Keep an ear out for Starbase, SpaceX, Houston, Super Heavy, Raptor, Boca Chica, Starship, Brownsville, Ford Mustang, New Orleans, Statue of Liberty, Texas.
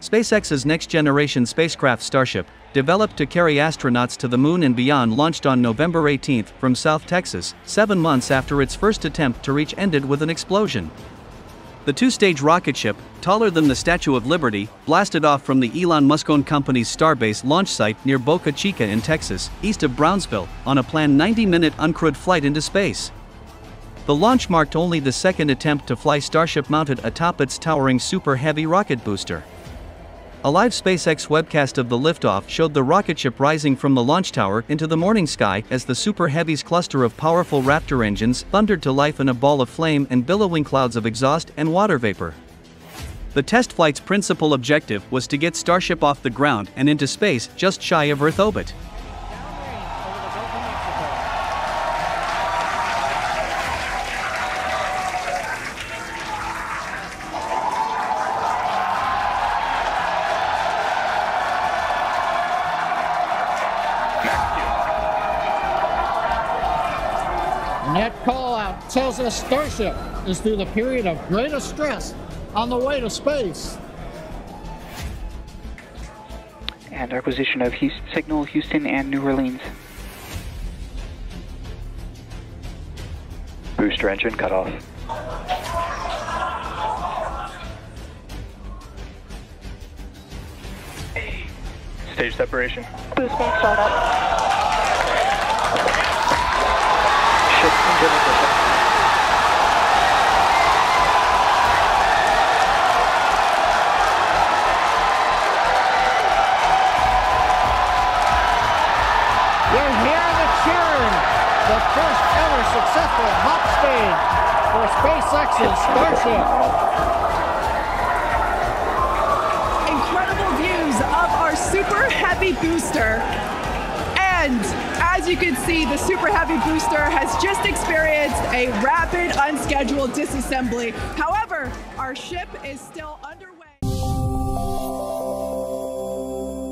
SpaceX's next-generation spacecraft Starship, developed to carry astronauts to the moon and beyond, launched on November 18 from South Texas, 7 months after its first attempt to reach ended with an explosion. The two-stage rocket ship, taller than the Statue of Liberty, blasted off from the Elon Musk-owned company's Starbase launch site near Boca Chica in Texas, east of Brownsville, on a planned 90-minute uncrewed flight into space. The launch marked only the second attempt to fly Starship mounted atop its towering Super Heavy rocket booster. A live SpaceX webcast of the liftoff showed the rocketship rising from the launch tower into the morning sky as the Super Heavy's cluster of powerful Raptor engines thundered to life in a ball of flame and billowing clouds of exhaust and water vapor. The test flight's principal objective was to get Starship off the ground and into space just shy of Earth orbit. And that call-out tells us Starship is through the period of greatest stress on the way to space. And acquisition of signal Houston and New Orleans. Booster engine cutoff. Stage separation. Boost being shot up. The first ever successful hop stage for SpaceX's Starship. Incredible views of our Super Heavy booster. And as you can see, the Super Heavy booster has just experienced a rapid, unscheduled disassembly. However, our ship is still